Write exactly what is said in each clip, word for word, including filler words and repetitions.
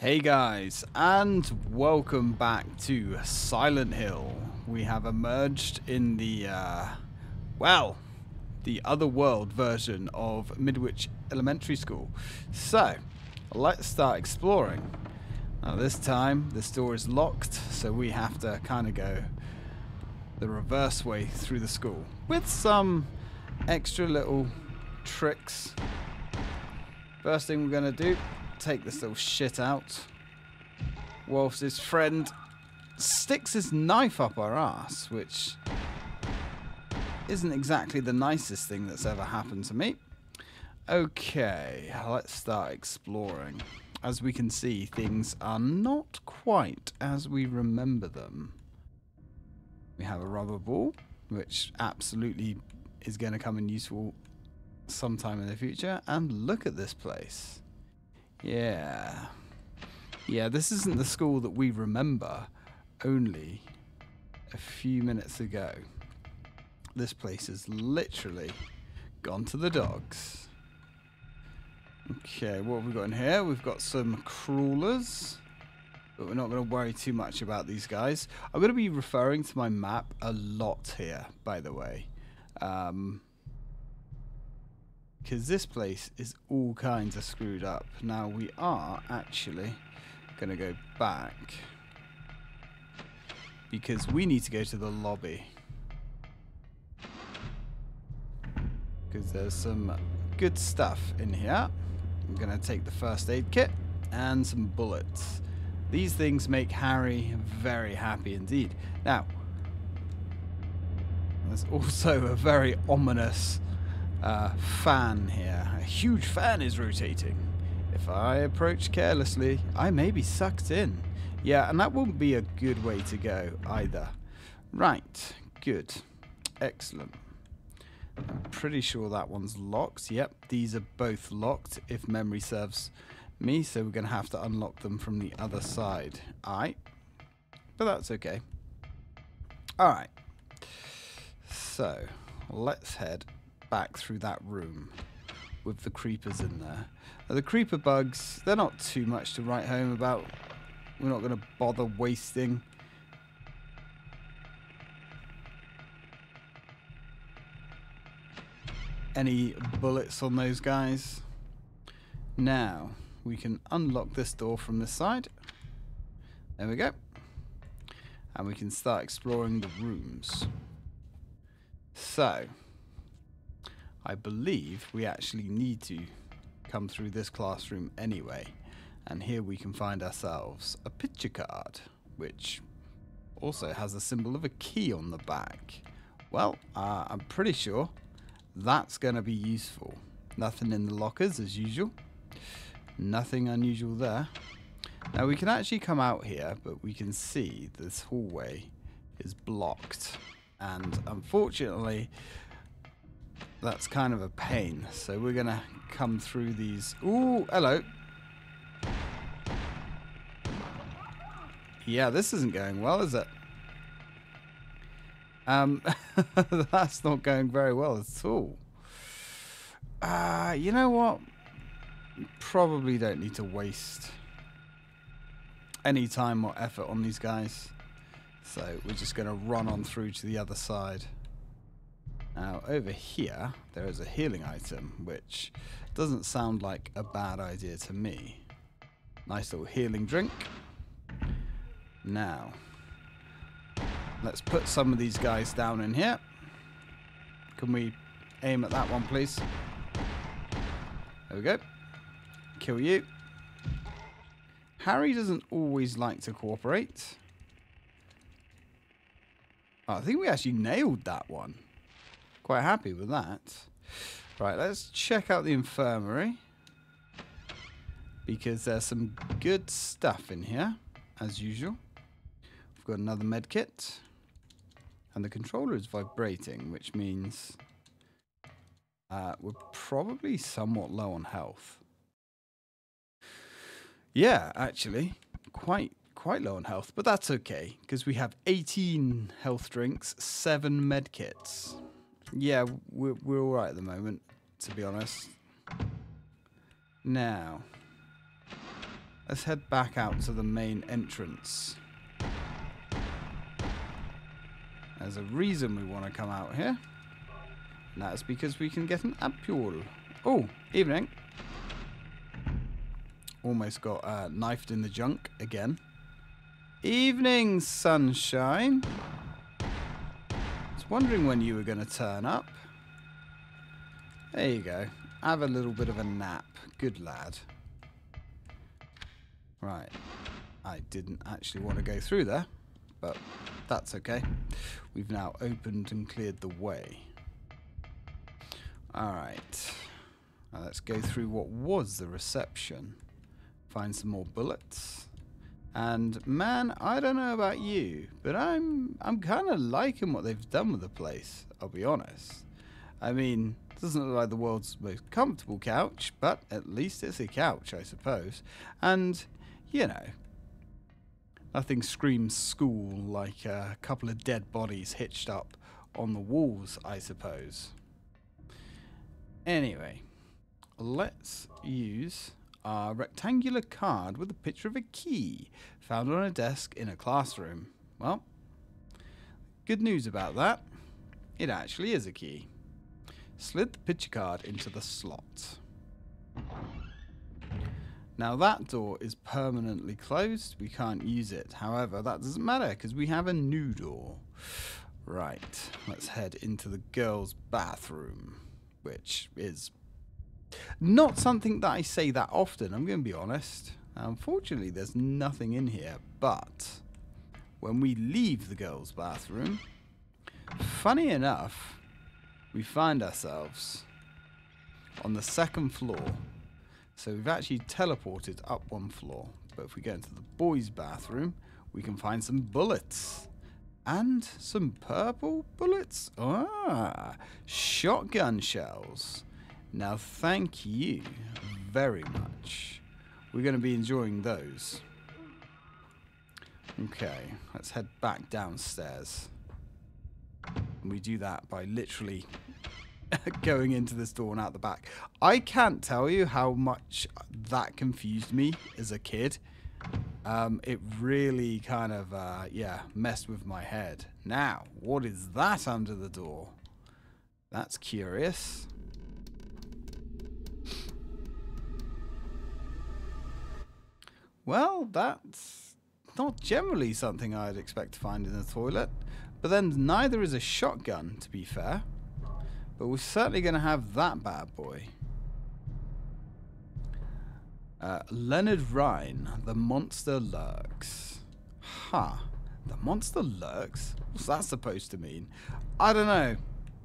Hey guys, and welcome back to Silent Hill. We have emerged in the, uh, well, the otherworld version of Midwich Elementary School. So, let's start exploring. Now this time, this door is locked, so we have to kind of go the reverse way through the school. With some extra little tricks. First thing we're going to do, take this little shit out. Whilst his friend sticks his knife up our ass, which isn't exactly the nicest thing that's ever happened to me. Okay, let's start exploring. As we can see, things are not quite as we remember them. We have a rubber ball, which absolutely is going to come in useful sometime in the future. And look at this place. Yeah. Yeah, this isn't the school that we remember only a few minutes ago. This place has literally gone to the dogs. Okay, what have we got in here? We've got some crawlers, but we're not going to worry too much about these guys. I'm going to be referring to my map a lot here, by the way. Um... Because this place is all kinds of screwed up. Now we are actually going to go back, because we need to go to the lobby. Because there's some good stuff in here. I'm going to take the first aid kit and some bullets. These things make Harry very happy indeed. Now, there's also a very ominous Uh, fan here. A huge fan is rotating. If I approach carelessly, I may be sucked in. Yeah, and that wouldn't be a good way to go either. Right. Good. Excellent. I'm pretty sure that one's locked. Yep, these are both locked, if memory serves me, so we're going to have to unlock them from the other side. Aight. But that's okay. Alright. So, let's head back through that room with the creepers in there. Now, the creeper bugs, they're not too much to write home about. We're not going to bother wasting any bullets on those guys. Now, we can unlock this door from this side. There we go. And we can start exploring the rooms. So, I believe we actually need to come through this classroom anyway. And here we can find ourselves a picture card, which also has a symbol of a key on the back. Well, uh, I'm pretty sure that's going to be useful. Nothing in the lockers as usual. Nothing unusual there. Now we can actually come out here, but we can see this hallway is blocked. And unfortunately, that's kind of a pain, so we're gonna come through these. Ooh, hello. Yeah, this isn't going well, is it? Um, that's not going very well at all. Uh, you know what? Probably don't need to waste any time or effort on these guys. So we're just gonna run on through to the other side. Now, over here, there is a healing item, which doesn't sound like a bad idea to me. Nice little healing drink. Now, let's put some of these guys down in here. Can we aim at that one, please? There we go. Kill you. Harry doesn't always like to cooperate. Oh, I think we actually nailed that one. Quite happy with that. Right, let's check out the infirmary, because there's some good stuff in here, as usual. We've got another med kit, and the controller is vibrating, which means uh, we're probably somewhat low on health. Yeah, actually, quite quite low on health, but that's okay, because we have eighteen health drinks, seven med kits. Yeah, we're, we're all right at the moment, to be honest. Now, Let's head back out to the main entrance. There's a reason we want to come out here. And that's because we can get an ampoule. Oh, evening. Almost got uh, knifed in the junk again. Evening, sunshine. I was wondering when you were going to turn up. There you go. Have a little bit of a nap. Good lad. Right. I didn't actually want to go through there, but that's okay. We've now opened and cleared the way. Alright. Now let's go through what was the reception. Find some more bullets. And man, I don't know about you, but I'm I'm kind of liking what they've done with the place, I'll be honest. I mean, it doesn't look like the world's most comfortable couch, but at least it's a couch, I suppose. And, you know, nothing screams school like a couple of dead bodies hitched up on the walls, I suppose. Anyway, let's use our rectangular card with a picture of a key found on a desk in a classroom. Well, good news about that. It actually is a key. Slid the picture card into the slot. Now that door is permanently closed. We can't use it. However, that doesn't matter because we have a new door. Right, let's head into the girls' bathroom, which is not something that I say that often, I'm going to be honest. Unfortunately, there's nothing in here, but when we leave the girls' bathroom, funny enough, we find ourselves on the second floor. So we've actually teleported up one floor. But if we go into the boys' bathroom, we can find some bullets. And some purple bullets. Ah, shotgun shells. Now, thank you very much. We're going to be enjoying those. Okay, let's head back downstairs. And we do that by literally going into this door and out the back. I can't tell you how much that confused me as a kid. Um, it really kind of, uh, yeah, messed with my head. Now, what is that under the door? That's curious. Well, that's not generally something I'd expect to find in a toilet. But then neither is a shotgun, to be fair. But we're certainly going to have that bad boy. Uh, Leonard Ryan, the monster lurks. Ha, huh. The monster lurks? What's that supposed to mean? I don't know,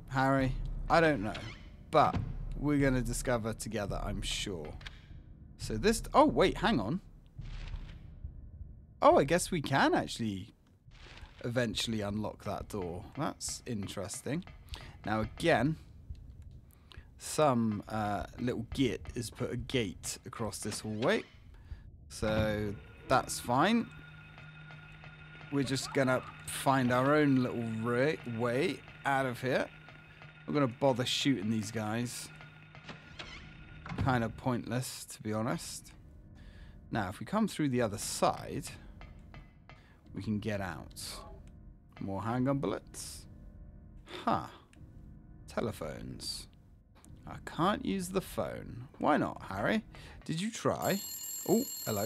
Harry. I don't know. But we're going to discover together, I'm sure. So this... Oh, wait, hang on. Oh, I guess we can actually eventually unlock that door. That's interesting. Now again, some uh, little git has put a gate across this hallway, so that's fine. We're just going to find our own little way out of here. We're going to bother shooting these guys. Kind of pointless, to be honest. Now, if we come through the other side, we can get out. More handgun bullets. Huh. Telephones. I can't use the phone. Why not, Harry? Did you try? Oh, hello.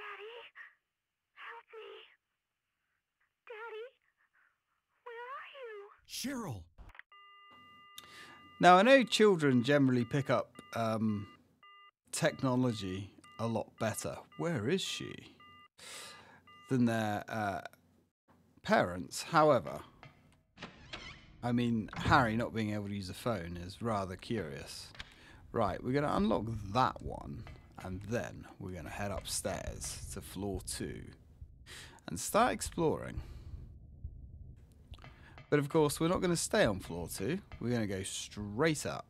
Daddy, help me. Daddy, where are you? Cheryl. Now, I know children generally pick up um, technology a lot better. Where is she? Than their uh, parents. However, I mean, Harry not being able to use a phone is rather curious. Right, we're going to unlock that one. And then we're going to head upstairs to floor two. And start exploring. But of course, we're not going to stay on floor two. We're going to go straight up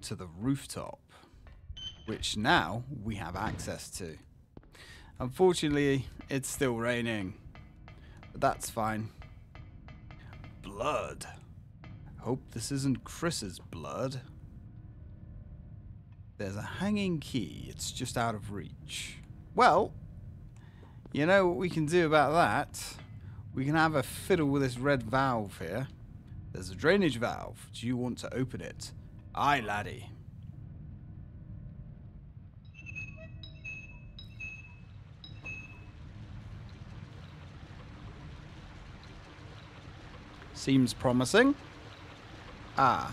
to the rooftop, which now we have access to. Unfortunately, it's still raining. But that's fine. Blood. Hope this isn't Chris's blood. There's a hanging key. It's just out of reach. Well, you know what we can do about that? We can have a fiddle with this red valve here. There's a drainage valve. Do you want to open it? Aye, laddie. Seems promising. Ah,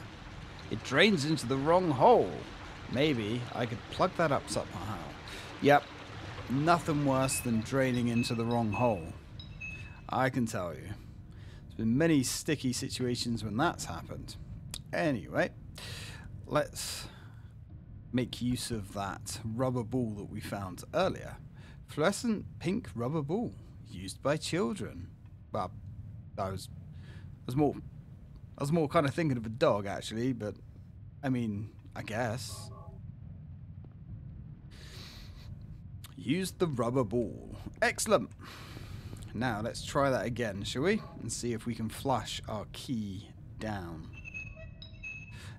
it drains into the wrong hole. Maybe I could plug that up somehow. Yep, nothing worse than draining into the wrong hole. I can tell you. There's been many sticky situations when that's happened. Anyway, let's make use of that rubber ball that we found earlier. Fluorescent pink rubber ball used by children. Well, I was, I was more, I was more kind of thinking of a dog actually, but I mean, I guess. Used the rubber ball. Excellent. Now, let's try that again, shall we? And see if we can flush our key down.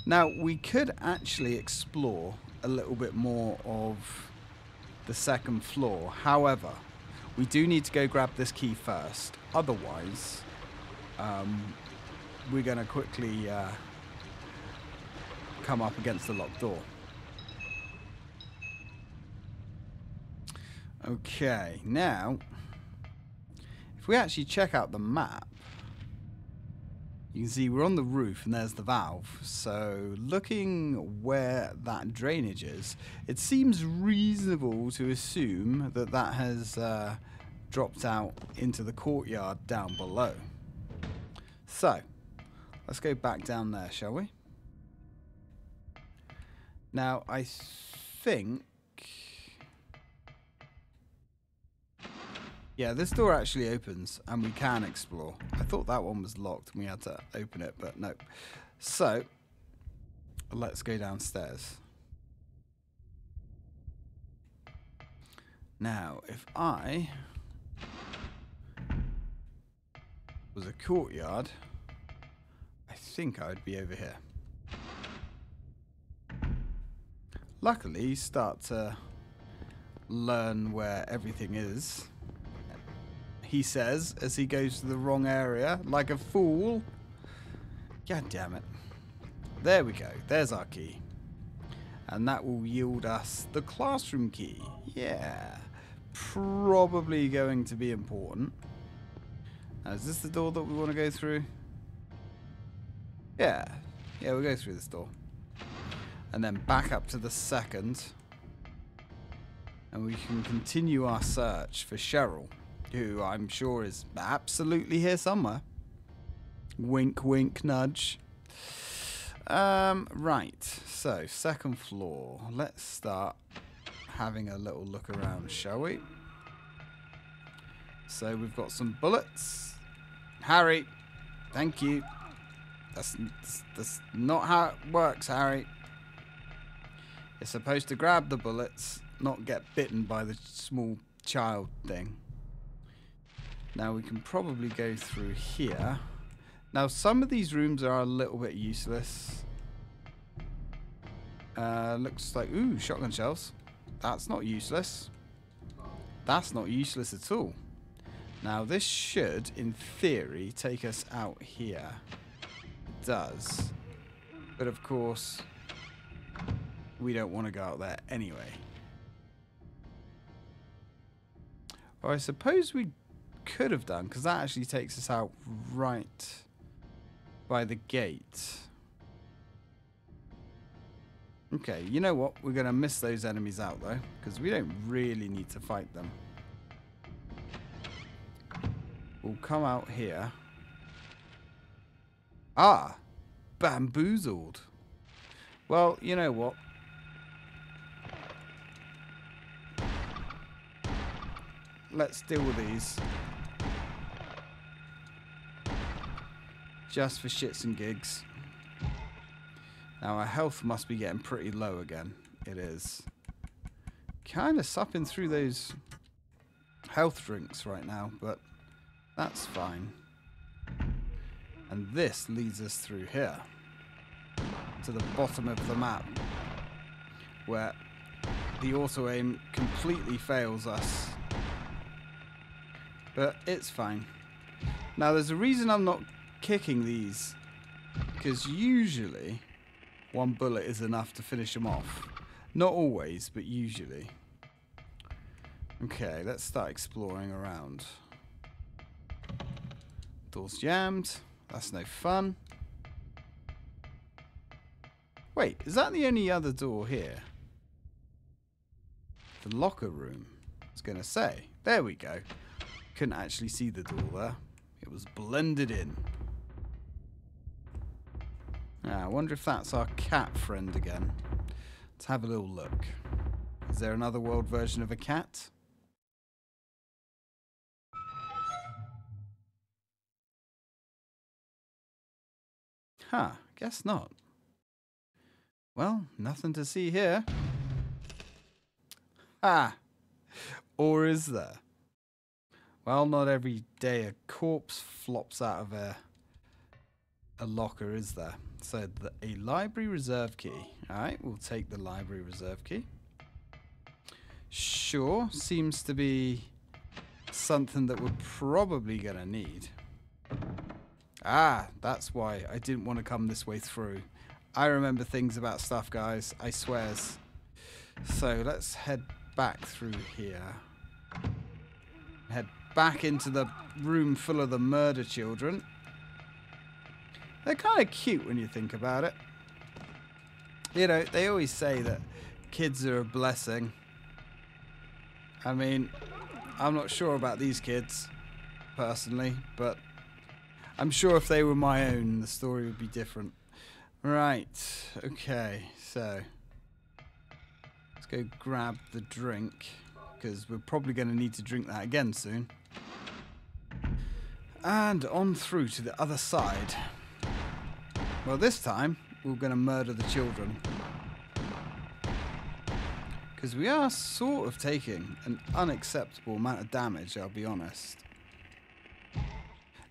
Now, we could actually explore a little bit more of the second floor. However, we do need to go grab this key first. Otherwise, um, we're going to quickly uh, come up against the locked door. Okay, now... if we actually check out the map, you can see we're on the roof and there's the valve. So looking where that drainage is, it seems reasonable to assume that that has uh, dropped out into the courtyard down below. So let's go back down there, shall we? Now I think... yeah, this door actually opens, and we can explore. I thought that one was locked, and we had to open it, but no. So, let's go downstairs. Now, if I was a courtyard, I think I'd be over here. Luckily, you start to learn where everything is. He says as he goes to the wrong area like a fool. God damn it. There we go. There's our key. And that will yield us the classroom key. Yeah. Probably going to be important. Now, is this the door that we want to go through? Yeah. Yeah, we'll go through this door. And then back up to the second. And we can continue our search for Cheryl, who I'm sure is absolutely here somewhere. Wink, wink, nudge. Um, right, so second floor. Let's start having a little look around, shall we? So we've got some bullets. Harry, thank you. That's, that's, that's not how it works, Harry. You're supposed to grab the bullets, not get bitten by the small child thing. Now we can probably go through here. Now some of these rooms are a little bit useless. Uh, looks like, ooh, shotgun shells. That's not useless. That's not useless at all. Now this should, in theory, take us out here. It does. But of course, we don't want to go out there anyway. Or I suppose we could have done, because that actually takes us out right by the gate. Okay, you know what? We're going to miss those enemies out, though, because we don't really need to fight them. We'll come out here. Ah! Bamboozled! Well, you know what? Let's deal with these. Just for shits and gigs. Now our health must be getting pretty low again. It is. Kind of supping through those health drinks right now, but that's fine. And this leads us through here to the bottom of the map, where the auto-aim completely fails us. But it's fine. Now there's a reason I'm not kicking these, because usually one bullet is enough to finish them off. Not always, but usually. Okay, let's start exploring around. Door's jammed. That's no fun. Wait, is that the only other door here? The locker room. I was going to say. There we go. Couldn't actually see the door there. It was blended in. Now, I wonder if that's our cat friend again. Let's have a little look. Is there another world version of a cat? Huh, guess not. Well, nothing to see here. Ah! Or is there? Well, not every day a corpse flops out of a, a locker, is there? So, the, a library reserve key. Alright, we'll take the library reserve key. Sure, seems to be something that we're probably going to need. Ah, that's why I didn't want to come this way through. I remember things about stuff, guys. I swears. So let's head back through here. Head back into the room full of the murder children. They're kind of cute when you think about it. You know, they always say that kids are a blessing. I mean, I'm not sure about these kids, personally, but I'm sure if they were my own, the story would be different. Right, okay, so let's go grab the drink, because we're probably going to need to drink that again soon. And on through to the other side. Well, this time, we're going to murder the children. Because we are sort of taking an unacceptable amount of damage, I'll be honest.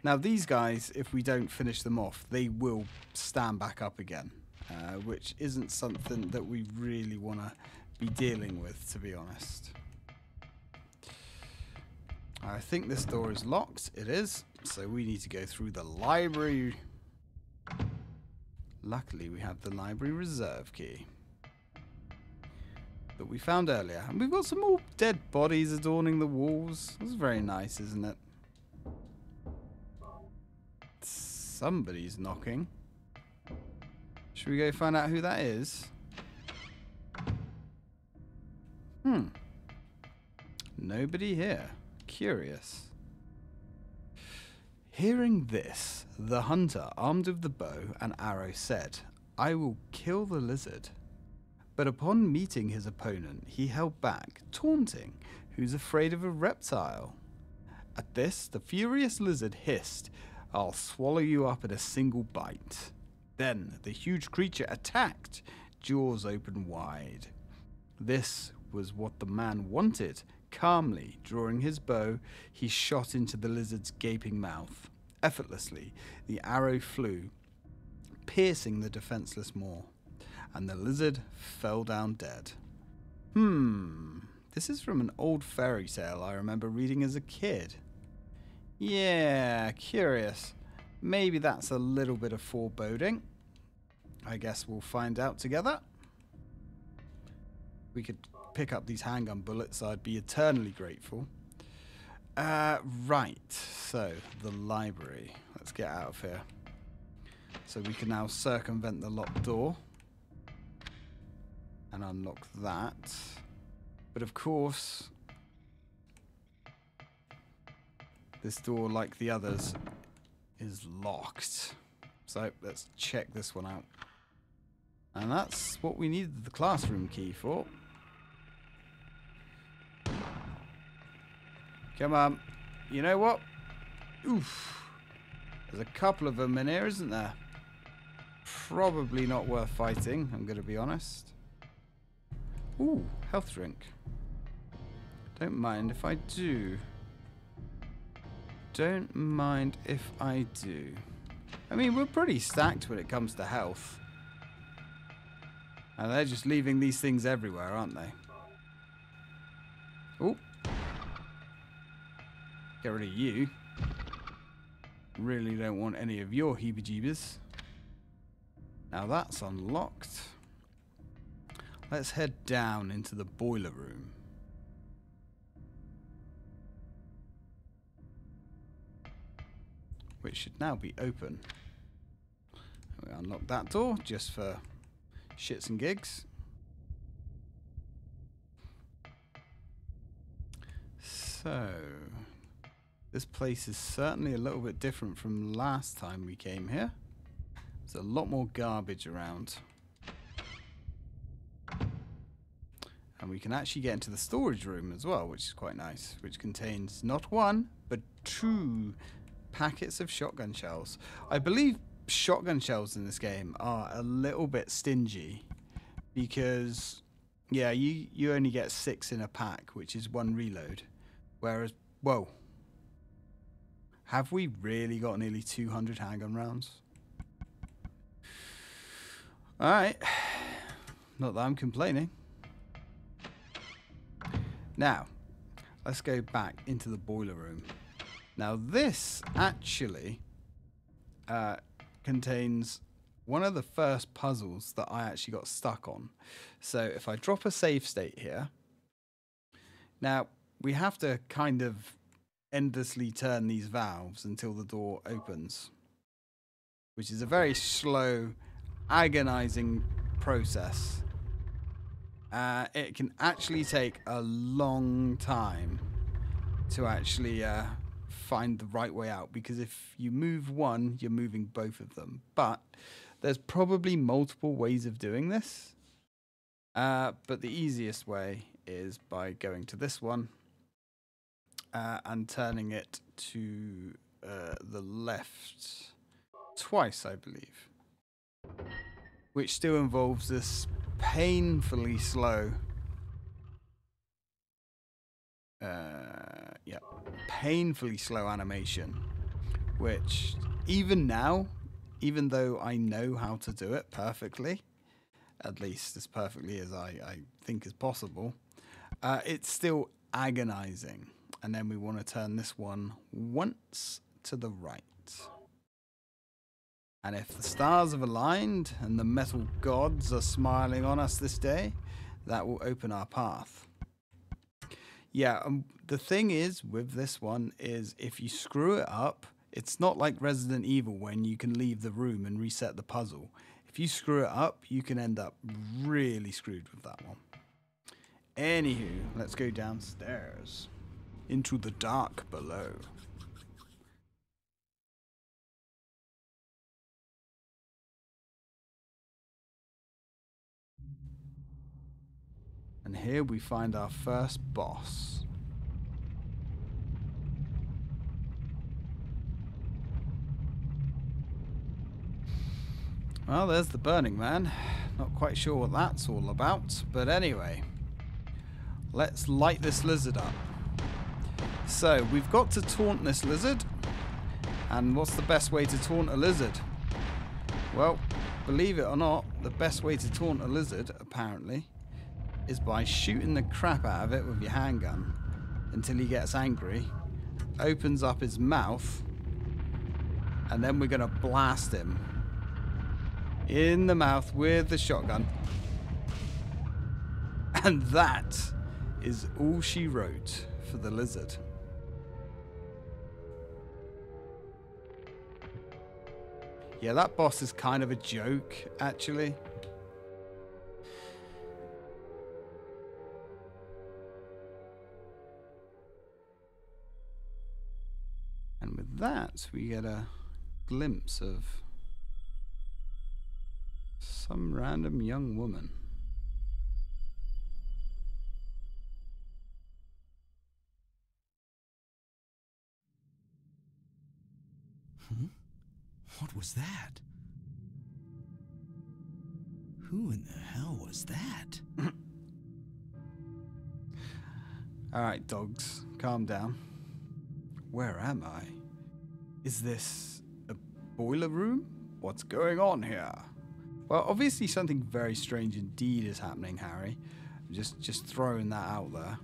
Now these guys, if we don't finish them off, they will stand back up again, uh, which isn't something that we really want to be dealing with, to be honest. I think this door is locked. It is, so we need to go through the library. Luckily, we have the library reserve key that we found earlier. And we've got some more dead bodies adorning the walls. That's very nice, isn't it? Somebody's knocking. Should we go find out who that is? Hmm. Nobody here. Curious. Hearing this, the hunter, armed with the bow and arrow, said, "I will kill the lizard." But upon meeting his opponent, he held back, taunting, "Who's afraid of a reptile?" At this, the furious lizard hissed, "I'll swallow you up in a single bite." Then the huge creature attacked, jaws open wide. This was what the man wanted. Calmly drawing his bow, he shot into the lizard's gaping mouth. Effortlessly, the arrow flew, piercing the defenseless maw, and the lizard fell down dead. Hmm, this is from an old fairy tale I remember reading as a kid. Yeah, curious. Maybe that's a little bit of foreboding. I guess we'll find out together. We could pick up these handgun bullets. I'd be eternally grateful. Uh, right. So, the library. Let's get out of here. So we can now circumvent the locked door. And unlock that. But of course, this door, like the others, is locked. So let's check this one out. And that's what we needed the classroom key for. Come on. You know what? Oof. There's a couple of them in here, isn't there? Probably not worth fighting, I'm going to be honest. Ooh, health drink. Don't mind if I do. don't mind if I do. I mean, we're pretty stacked when it comes to health. And they're just leaving these things everywhere, aren't they? Oh. Get rid of you. Really don't want any of your heebie-jeebies. Now that's unlocked. Let's head down into the boiler room. Which should now be open. We unlock that door just for shits and gigs. So, this place is certainly a little bit different from last time we came here. There's a lot more garbage around. And we can actually get into the storage room as well, which is quite nice, which contains not one, but two packets of shotgun shells. I believe shotgun shells in this game are a little bit stingy because, yeah, you, you only get six in a pack, which is one reload. Whereas, whoa, have we really got nearly two hundred handgun rounds? All right, not that I'm complaining. Now, let's go back into the boiler room. Now this actually uh, contains one of the first puzzles that I actually got stuck on. So if I drop a save state here, now we have to kind of endlessly turn these valves until the door opens, which is a very slow, agonizing process. Uh, it can actually take a long time to actually uh, find the right way out, because if you move one, you're moving both of them. But there's probably multiple ways of doing this. Uh, but the easiest way is by going to this one uh, and turning it to uh, the left twice, I believe. Which still involves this painfully slow, uh, yeah, painfully slow animation, which even now, even though I know how to do it perfectly, at least as perfectly as I, I think is possible, uh, it's still agonizing. And then we want to turn this one once to the right. And if the stars have aligned and the metal gods are smiling on us this day, that will open our path. Yeah, um, the thing is with this one is if you screw it up, it's not like Resident Evil when you can leave the room and reset the puzzle. If you screw it up, you can end up really screwed with that one. Anywho, let's go downstairs into the dark below. And here we find our first boss. Well, there's the Burning Man. Not quite sure what that's all about, but anyway, let's light this lizard up. So we've got to taunt this lizard, and what's the best way to taunt a lizard? Well, believe it or not, the best way to taunt a lizard, apparently, is by shooting the crap out of it with your handgun until he gets angry, opens up his mouth, and then we're gonna blast him in the mouth with the shotgun. And that is all she wrote for the lizard. Yeah, that boss is kind of a joke, actually. And with that, we get a glimpse of some random young woman. Hmm? What was that? Who in the hell was that? All right, dogs, calm down. Where am I? Is this a boiler room? What's going on here? Well, obviously something very strange indeed is happening, Harry. I'm just, just throwing that out there.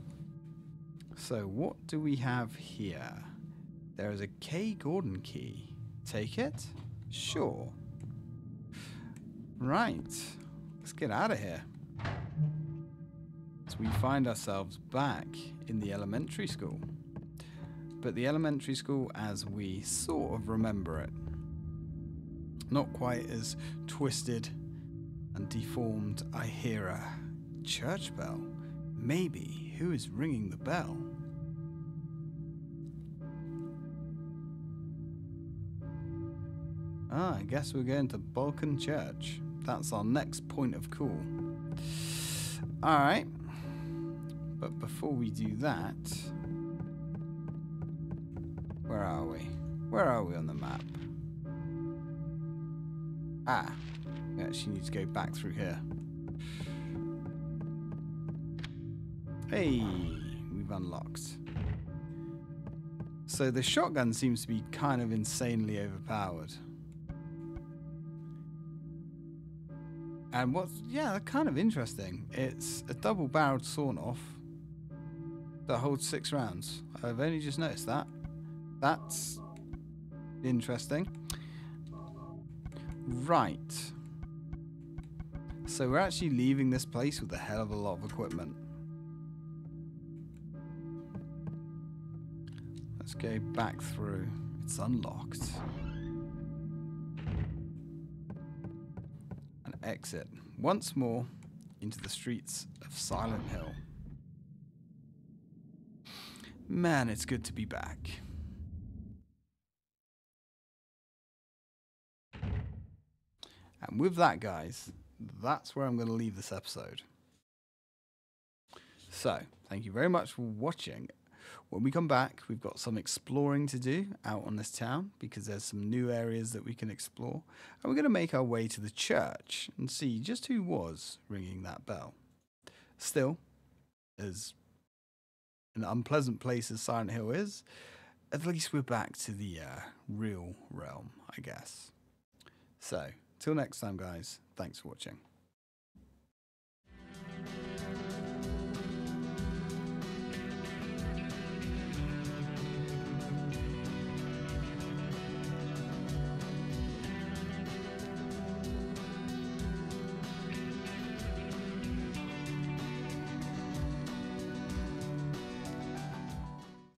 So what do we have here? There is a K. Gordon key. Take it? Sure. Right. Let's get out of here. So we find ourselves back in the elementary school. But the elementary school as we sort of remember it. Not quite as twisted and deformed. I hear a church bell. Maybe. Who is ringing the bell? Ah, I guess we're going to Balkan Church. That's our next point of call. Alright. But before we do that... Where are we? Where are we on the map? Ah. We actually need to go back through here. Hey! We've unlocked. So the shotgun seems to be kind of insanely overpowered. And what's... Yeah, kind of interesting. It's a double-barreled sawn-off that holds six rounds. I've only just noticed that. That's interesting. Right. So we're actually leaving this place with a hell of a lot of equipment. Let's go back through. It's unlocked. Exit once more into the streets of Silent Hill. Man, it's good to be back. And with that, guys, that's where I'm going to leave this episode. So, thank you very much for watching. When we come back, we've got some exploring to do out on this town because there's some new areas that we can explore. And we're going to make our way to the church and see just who was ringing that bell. Still, as an unpleasant place as Silent Hill is, at least we're back to the uh, real realm, I guess. So, till next time, guys, thanks for watching.